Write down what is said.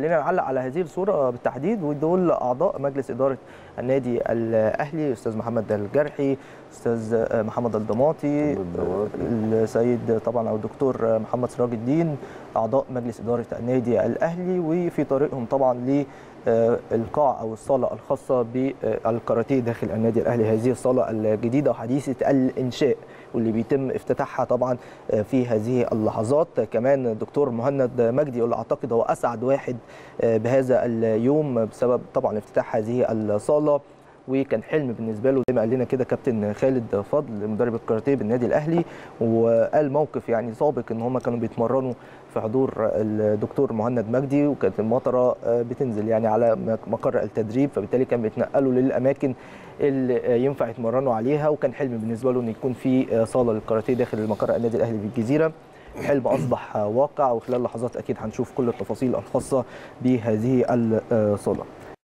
خلينا نعلق على هذه الصورة بالتحديد، ودول أعضاء مجلس إدارة النادي الأهلي: أستاذ محمد الجرحي، أستاذ محمد الدماطي، السيد طبعا أو الدكتور محمد سراج الدين، أعضاء مجلس إدارة النادي الأهلي، وفي طريقهم طبعا للقاع أو الصالة الخاصة بالكاراتيه داخل النادي الأهلي، هذه الصالة الجديدة وحديثة الإنشاء واللي بيتم افتتاحها طبعا في هذه اللحظات. كمان الدكتور مهند مجدي اللي اعتقد هو اسعد واحد بهذا اليوم بسبب طبعا افتتاح هذه الصاله، وكان حلم بالنسبه له زي ما قال لنا كده كابتن خالد فضل مدرب الكاراتيه بالنادي الاهلي، وقال موقف يعني سابق ان هم كانوا بيتمرنوا في حضور الدكتور مهند مجدي، وكانت المطره بتنزل يعني على مقر التدريب، فبالتالي كان بيتنقلوا للاماكن اللي ينفع يتمرنوا عليها، وكان حلم بالنسبه له ان يكون في صاله للكاراتيه داخل مقر النادي الاهلي بالجزيره. الحلم اصبح واقع، وخلال لحظات اكيد هنشوف كل التفاصيل الخاصه بهذه الصاله.